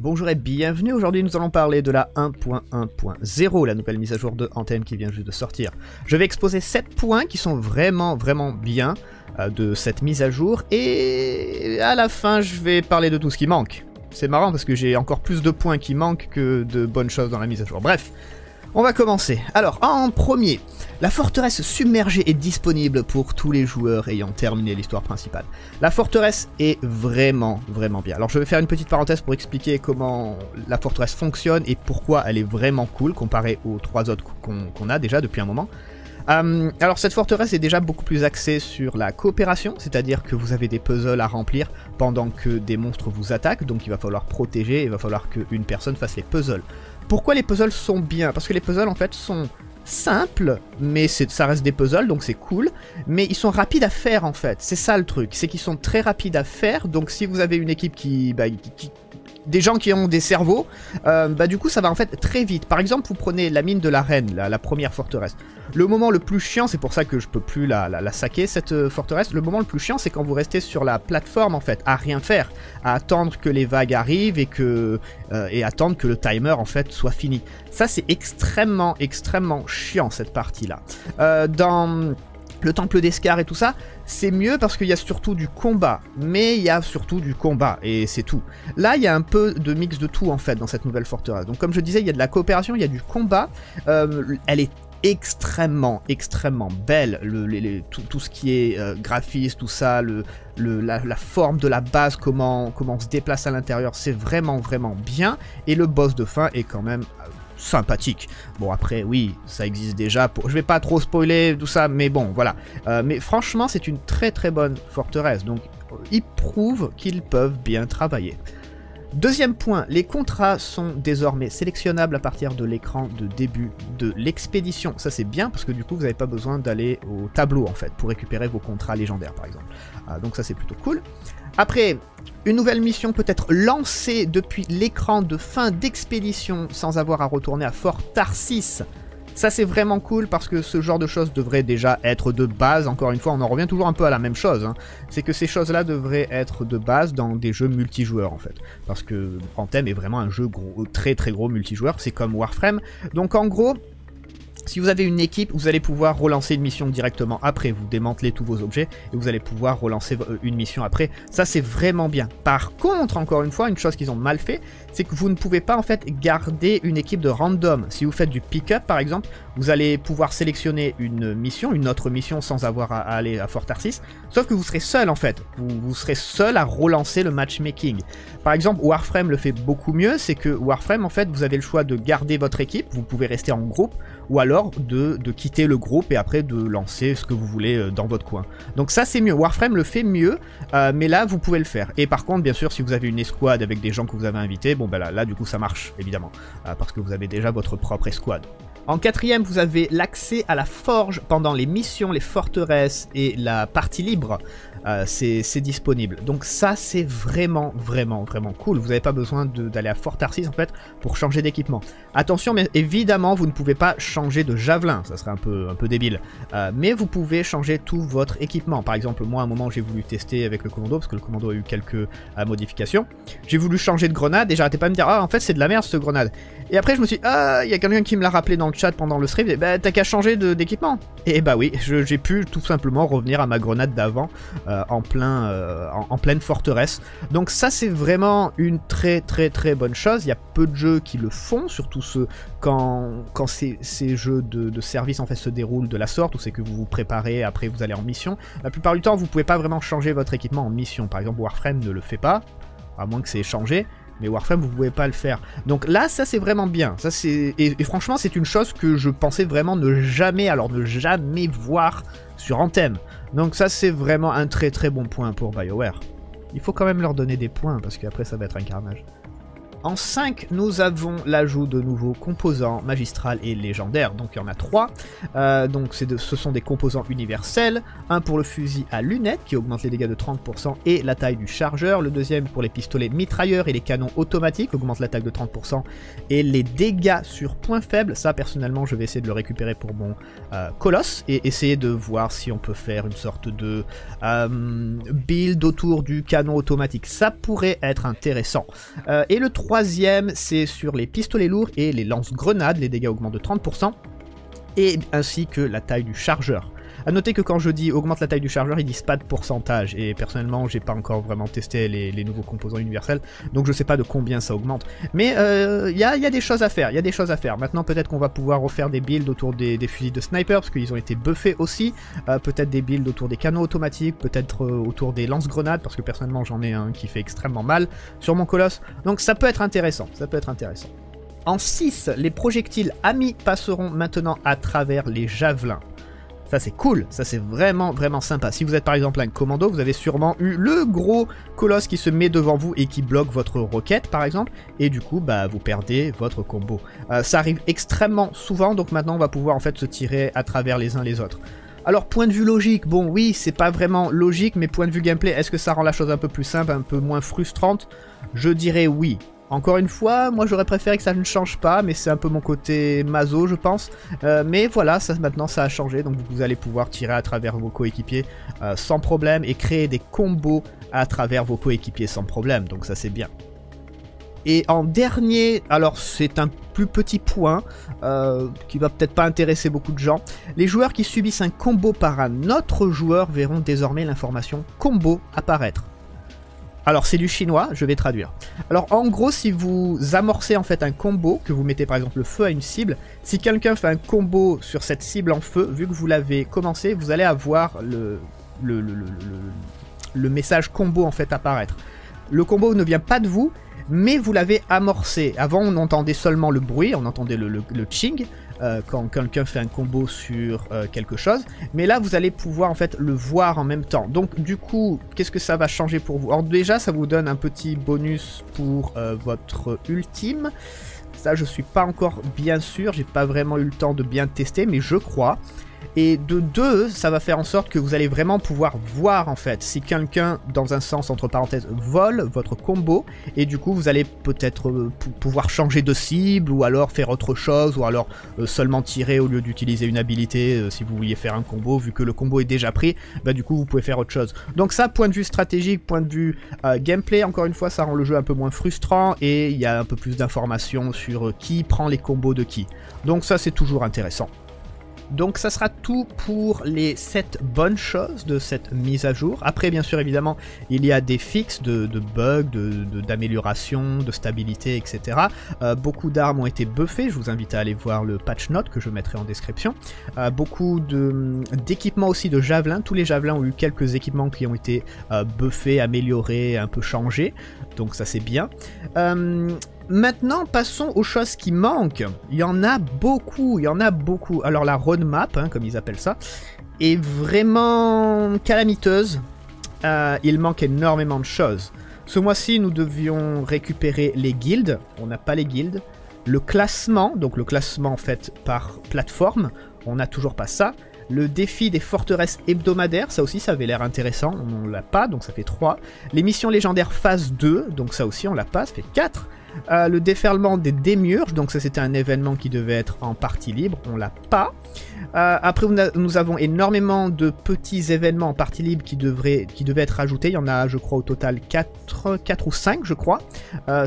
Bonjour et bienvenue, aujourd'hui nous allons parler de la 1.1.0, la nouvelle mise à jour de Anthem qui vient juste de sortir. Je vais exposer 7 points qui sont vraiment bien de cette mise à jour et à la fin je vais parler de tout ce qui manque. C'est marrant parce que j'ai encore plus de points qui manquent que de bonnes choses dans la mise à jour. Bref, on va commencer. Alors, en premier, la forteresse submergée est disponible pour tous les joueurs ayant terminé l'histoire principale. La forteresse est vraiment bien. Alors je vais faire une petite parenthèse pour expliquer comment la forteresse fonctionne et pourquoi elle est vraiment cool comparée aux trois autres qu'on a déjà depuis un moment. Alors cette forteresse est déjà beaucoup plus axée sur la coopération, c'est-à-dire que vous avez des puzzles à remplir pendant que des monstres vous attaquent, donc il va falloir protéger, il va falloir qu'une personne fasse les puzzles. Pourquoi les puzzles sont bien? Parce que les puzzles en fait sont simples, mais ça reste des puzzles donc c'est cool, mais ils sont rapides à faire en fait, c'est ça le truc, c'est qu'ils sont très rapides à faire, donc si vous avez une équipe des gens qui ont des cerveaux, du coup ça va en fait très vite. Par exemple vous prenez la mine de la reine, la première forteresse. Le moment le plus chiant, c'est pour ça que je peux plus la saquer cette forteresse, le moment le plus chiant c'est quand vous restez sur la plateforme en fait, à rien faire, à attendre que les vagues arrivent et attendre que le timer en fait soit fini. Ça c'est extrêmement chiant cette partie là. Dans le temple d'Escar et tout ça, c'est mieux parce qu'il y a surtout du combat, mais il y a surtout du combat et c'est tout. Là, il y a un peu de mix de tout en fait dans cette nouvelle forteresse. Donc comme je disais, il y a de la coopération, il y a du combat, elle est extrêmement belle, tout ce qui est graphisme, tout ça, la forme de la base, comment on se déplace à l'intérieur, c'est vraiment bien, et le boss de fin est quand même sympathique. Bon après oui, ça existe déjà, je vais pas trop spoiler tout ça, mais bon voilà. Mais franchement c'est une très bonne forteresse, donc ils prouvent qu'ils peuvent bien travailler. Deuxième point, les contrats sont désormais sélectionnables à partir de l'écran de début de l'expédition. Ça c'est bien parce que du coup vous n'avez pas besoin d'aller au tableau en fait pour récupérer vos contrats légendaires par exemple. Donc ça c'est plutôt cool. Après, une nouvelle mission peut être lancée depuis l'écran de fin d'expédition sans avoir à retourner à Fort Tarsis. Ça c'est vraiment cool parce que ce genre de choses devrait déjà être de base, encore une fois on en revient toujours un peu à la même chose, hein. C'est que ces choses là devraient être de base dans des jeux multijoueurs en fait, parce que Anthem est vraiment un jeu très gros multijoueur, c'est comme Warframe, donc en gros si vous avez une équipe vous allez pouvoir relancer une mission directement après, vous démantelez tous vos objets et vous allez pouvoir relancer une mission après, ça c'est vraiment bien. Par contre encore une fois une chose qu'ils ont mal fait, c'est que vous ne pouvez pas en fait garder une équipe de random. Si vous faites du pick-up par exemple, vous allez pouvoir sélectionner une autre mission sans avoir à aller à Fort Tarsis, sauf que vous serez seul en fait, vous serez seul à relancer le matchmaking. Par exemple Warframe le fait beaucoup mieux, c'est que Warframe en fait vous avez le choix de garder votre équipe, vous pouvez rester en groupe, ou alors de quitter le groupe et après de lancer ce que vous voulez dans votre coin. Donc ça c'est mieux, Warframe le fait mieux, mais là vous pouvez le faire. Et par contre bien sûr si vous avez une escouade avec des gens que vous avez invités, bon ben là du coup ça marche évidemment, parce que vous avez déjà votre propre escouade. En quatrième, vous avez l'accès à la forge pendant les missions, les forteresses et la partie libre, c'est disponible. Donc ça c'est vraiment cool, vous n'avez pas besoin d'aller à Fort Tarsis en fait pour changer d'équipement. Attention, mais évidemment vous ne pouvez pas changer de javelin, ça serait un peu débile, mais vous pouvez changer tout votre équipement. Par exemple moi à un moment j'ai voulu tester avec le commando, parce que le commando a eu quelques modifications, j'ai voulu changer de grenade et j'arrêtais pas de me dire « Ah en fait c'est de la merde ce grenade ». Et après je me suis dit « Ah il y a quelqu'un qui me l'a rappelé dans le chat pendant le stream, bah, t'as qu'à changer d'équipement ». Et bah oui, j'ai pu tout simplement revenir à ma grenade d'avant en pleine forteresse. Donc ça c'est vraiment une très bonne chose, il y a peu de jeux qui le font, surtout quand ces jeux de service en fait se déroulent de la sorte, ou c'est que vous vous préparez, après vous allez en mission. La plupart du temps vous pouvez pas vraiment changer votre équipement en mission, par exemple Warframe ne le fait pas, à moins que c'est changé. Mais Warframe, vous pouvez pas le faire. Donc là, ça c'est vraiment bien. Ça, et franchement, c'est une chose que je pensais vraiment ne jamais voir sur Anthem. Donc ça, c'est vraiment un très bon point pour BioWare. Il faut quand même leur donner des points, parce qu'après, ça va être un carnage. En 5, nous avons l'ajout de nouveaux composants magistral et légendaire. Donc il y en a 3. Donc ce sont des composants universels. Un pour le fusil à lunettes qui augmente les dégâts de 30% et la taille du chargeur. Le deuxième pour les pistolets mitrailleurs et les canons automatiques, augmente l'attaque de 30% et les dégâts sur points faibles. Ça personnellement je vais essayer de le récupérer pour mon colosse et essayer de voir si on peut faire une sorte de build autour du canon automatique. Ça pourrait être intéressant. Et le 3 troisième, c'est sur les pistolets lourds et les lance-grenades, les dégâts augmentent de 30%, et ainsi que la taille du chargeur. A noter que quand je dis augmente la taille du chargeur, ils disent pas de pourcentage, et personnellement j'ai pas encore vraiment testé les nouveaux composants universels, donc je sais pas de combien ça augmente. Mais y a des choses à faire, Maintenant peut-être qu'on va pouvoir refaire des builds autour des fusils de sniper, parce qu'ils ont été buffés aussi, peut-être des builds autour des canons automatiques, peut-être autour des lance-grenades, parce que personnellement j'en ai un qui fait extrêmement mal sur mon colosse, donc ça peut être intéressant, En 6, les projectiles amis passeront maintenant à travers les javelins. Ça c'est cool, ça c'est vraiment sympa. Si vous êtes par exemple un commando, vous avez sûrement eu le gros colosse qui se met devant vous et qui bloque votre roquette par exemple, et du coup bah vous perdez votre combo. Ça arrive extrêmement souvent, donc maintenant on va pouvoir en fait se tirer à travers les uns les autres. Alors point de vue logique, bon oui c'est pas vraiment logique, mais point de vue gameplay, est-ce que ça rend la chose un peu plus simple, un peu moins frustrante? Je dirais oui. Encore une fois, moi j'aurais préféré que ça ne change pas, mais c'est un peu mon côté maso je pense. Mais voilà, ça, maintenant ça a changé, donc vous allez pouvoir tirer à travers vos coéquipiers sans problème et créer des combos à travers vos coéquipiers sans problème, donc ça c'est bien. Et en dernier, alors c'est un plus petit point qui va peut-être pas intéresser beaucoup de gens, les joueurs qui subissent un combo par un autre joueur verront désormais l'information combo apparaître. Alors c'est du chinois, je vais traduire. Alors en gros, si vous amorcez en fait un combo, que vous mettez par exemple le feu à une cible, si quelqu'un fait un combo sur cette cible en feu, vu que vous l'avez commencé, vous allez avoir le message combo en fait apparaître. Le combo ne vient pas de vous, mais vous l'avez amorcé. Avant on entendait seulement le bruit, on entendait le ching, quand quelqu'un fait un combo sur quelque chose, mais là vous allez pouvoir en fait le voir en même temps. Donc du coup, qu'est-ce que ça va changer pour vous? Alors déjà ça vous donne un petit bonus pour votre ultime, ça je suis pas encore bien sûr, j'ai pas vraiment eu le temps de bien tester, mais je crois. Et de deux, ça va faire en sorte que vous allez vraiment pouvoir voir en fait si quelqu'un, dans un sens entre parenthèses, vole votre combo, et du coup vous allez peut-être pouvoir changer de cible, ou alors faire autre chose, ou alors seulement tirer au lieu d'utiliser une habilité si vous vouliez faire un combo, vu que le combo est déjà pris, bah du coup vous pouvez faire autre chose. Donc ça, point de vue stratégique, point de vue gameplay, encore une fois ça rend le jeu un peu moins frustrant, et il y a un peu plus d'informations sur qui prend les combos de qui. Donc ça c'est toujours intéressant. Donc ça sera tout pour les 7 bonnes choses de cette mise à jour. Après bien sûr évidemment il y a des fixes de bugs, d'améliorations, de stabilité, etc. Beaucoup d'armes ont été buffées, je vous invite à aller voir le patch note que je mettrai en description. Beaucoup d'équipements aussi de javelins, tous les javelins ont eu quelques équipements qui ont été buffés, améliorés, un peu changés. Donc ça c'est bien. Maintenant, passons aux choses qui manquent. Il y en a beaucoup, Alors la roadmap, hein, comme ils appellent ça, est vraiment calamiteuse. Il manque énormément de choses. Ce mois-ci, nous devions récupérer les guildes. On n'a pas les guildes. Le classement, donc le classement en fait par plateforme, on n'a toujours pas ça. Le défi des forteresses hebdomadaires, ça aussi ça avait l'air intéressant, on ne l'a pas, donc ça fait 3. Les missions légendaires phase 2, donc ça aussi on l'a pas, ça fait 4. Le déferlement des démiurges, donc ça c'était un événement qui devait être en partie libre, on l'a pas. Après nous avons énormément de petits événements en partie libre qui devaient être ajoutés, il y en a je crois au total 4 ou 5 je crois.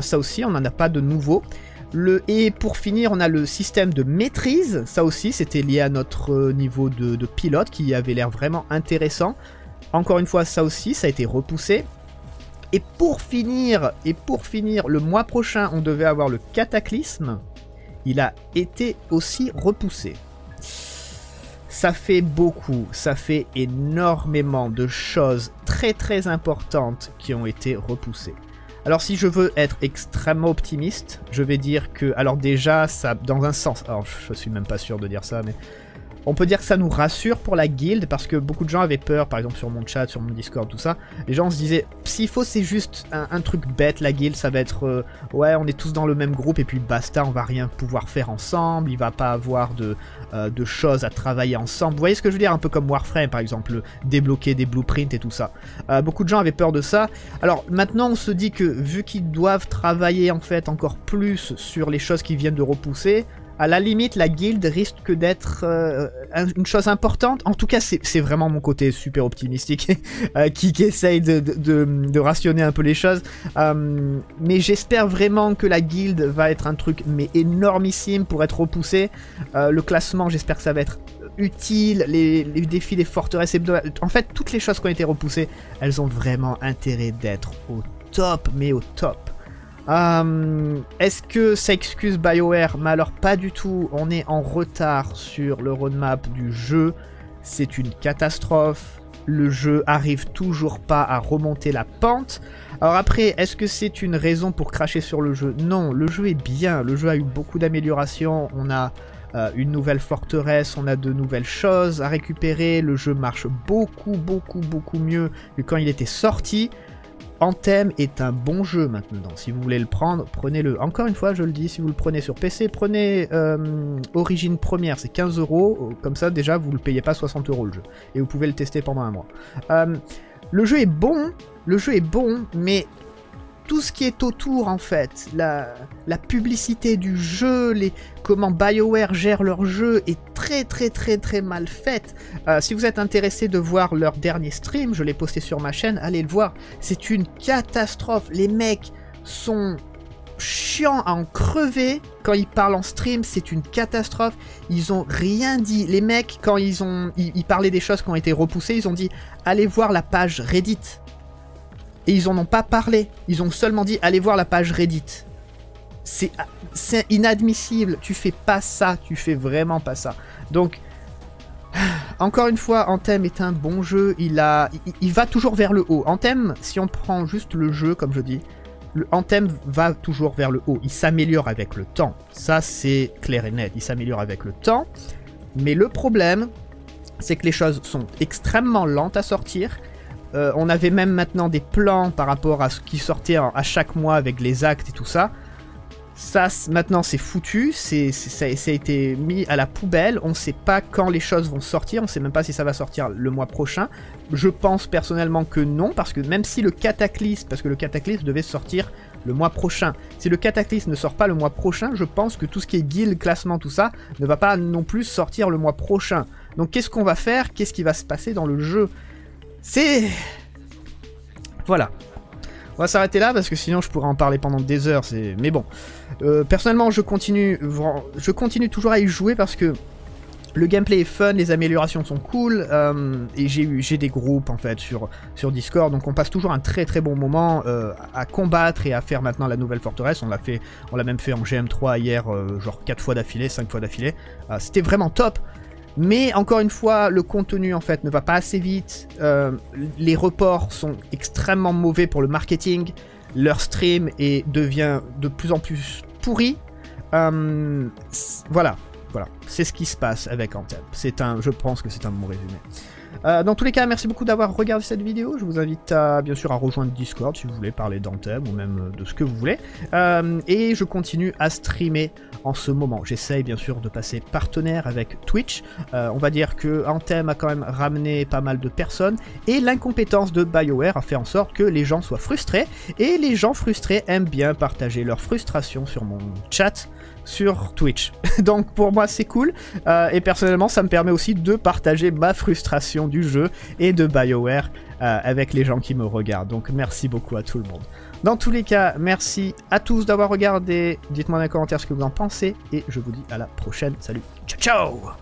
Ça aussi on n'en a pas de nouveau. Et pour finir, on a le système de maîtrise, ça aussi c'était lié à notre niveau de pilote qui avait l'air vraiment intéressant. Encore une fois, ça aussi, ça a été repoussé. Et pour finir, le mois prochain, on devait avoir le cataclysme, il a été aussi repoussé. Ça fait beaucoup, ça fait énormément de choses très importantes qui ont été repoussées. Alors si je veux être extrêmement optimiste, je vais dire que, alors déjà, ça, dans un sens, alors je suis même pas sûr de dire ça, mais on peut dire que ça nous rassure pour la guilde, parce que beaucoup de gens avaient peur, par exemple sur mon chat, sur mon Discord, tout ça, les gens se disaient, s'il faut c'est juste un truc bête, la guilde, ça va être, ouais, on est tous dans le même groupe, et puis basta, on va rien pouvoir faire ensemble, il va pas avoir de choses à travailler ensemble, vous voyez ce que je veux dire, un peu comme Warframe par exemple, débloquer des blueprints et tout ça. Beaucoup de gens avaient peur de ça, alors maintenant on se dit que vu qu'ils doivent travailler en fait encore plus sur les choses qui viennent de repousser, à la limite, la guilde risque d'être une chose importante. En tout cas, c'est vraiment mon côté super optimistique qui essaye de rationner un peu les choses. Mais j'espère vraiment que la guilde va être un truc mais énormissime pour être repoussé. Le classement, j'espère que ça va être utile. Les défis des forteresses hebdomadaires. En fait, toutes les choses qui ont été repoussées, elles ont vraiment intérêt d'être au top, mais au top. Est-ce que ça excuse BioWare? Mais alors pas du tout, on est en retard sur le roadmap du jeu, c'est une catastrophe, le jeu arrive toujours pas à remonter la pente. Alors après, est-ce que c'est une raison pour cracher sur le jeu? Non, le jeu est bien, le jeu a eu beaucoup d'améliorations, on a une nouvelle forteresse, on a de nouvelles choses à récupérer, le jeu marche beaucoup mieux que quand il était sorti. Anthem est un bon jeu maintenant, si vous voulez le prendre, prenez-le. Encore une fois, je le dis, si vous le prenez sur PC, prenez Origin Première, c'est 15 €, comme ça déjà vous ne le payez pas 60 € le jeu, et vous pouvez le tester pendant un mois. Le jeu est bon, mais tout ce qui est autour en fait, la publicité du jeu, comment BioWare gère leur jeu est très mal faite. Si vous êtes intéressé de voir leur dernier stream, je l'ai posté sur ma chaîne, allez le voir. C'est une catastrophe, les mecs sont chiants à en crever quand ils parlent en stream, c'est une catastrophe. Ils ont rien dit, les mecs quand ils parlaient des choses qui ont été repoussées, ils ont dit allez voir la page Reddit. Et ils en ont pas parlé, ils ont seulement dit allez voir la page Reddit. C'est inadmissible, tu fais pas ça, tu fais vraiment pas ça. Donc, encore une fois, Anthem est un bon jeu, il va toujours vers le haut. Anthem, si on prend juste le jeu, comme je dis, Anthem va toujours vers le haut, il s'améliore avec le temps. Ça, c'est clair et net, il s'améliore avec le temps. Mais le problème, c'est que les choses sont extrêmement lentes à sortir. On avait même maintenant des plans par rapport à ce qui sortait à chaque mois avec les actes et tout ça. Ça, maintenant, c'est foutu, ça a été mis à la poubelle, on ne sait pas quand les choses vont sortir, on ne sait même pas si ça va sortir le mois prochain. Je pense personnellement que non, parce que même si le Cataclysme, parce que le Cataclysme devait sortir le mois prochain, si le Cataclysme ne sort pas le mois prochain, je pense que tout ce qui est guild, classement, tout ça, ne va pas non plus sortir le mois prochain. Donc qu'est-ce qu'on va faire? Qu'est-ce qui va se passer dans le jeu? C'est... Voilà. On va s'arrêter là parce que sinon je pourrais en parler pendant des heures. Mais bon. Personnellement, je continue toujours à y jouer parce que le gameplay est fun, les améliorations sont cool. Et j'ai des groupes en fait sur Discord. Donc on passe toujours un très bon moment à combattre et à faire maintenant la nouvelle forteresse. On l'a même fait en GM3 hier, genre 4 fois d'affilée, 5 fois d'affilée. C'était vraiment top. Mais encore une fois, le contenu en fait ne va pas assez vite, les reports sont extrêmement mauvais pour le marketing, leur stream devient de plus en plus pourri. Voilà, c'est ce qui se passe avec Anthem. Je pense que c'est un bon résumé. Dans tous les cas, merci beaucoup d'avoir regardé cette vidéo. Je vous invite bien sûr à rejoindre Discord si vous voulez parler d'Anthem ou même de ce que vous voulez. Et je continue à streamer en ce moment. J'essaye bien sûr de passer partenaire avec Twitch. On va dire que Anthem a quand même ramené pas mal de personnes. Et l'incompétence de BioWare a fait en sorte que les gens soient frustrés. Et les gens frustrés aiment bien partager leur frustration sur mon chat. Sur Twitch. Donc pour moi c'est cool et personnellement ça me permet aussi de partager ma frustration du jeu et de BioWare avec les gens qui me regardent. Donc merci beaucoup à tout le monde. Dans tous les cas, merci à tous d'avoir regardé. Dites-moi dans les commentaires ce que vous en pensez et je vous dis à la prochaine. Salut, ciao ciao.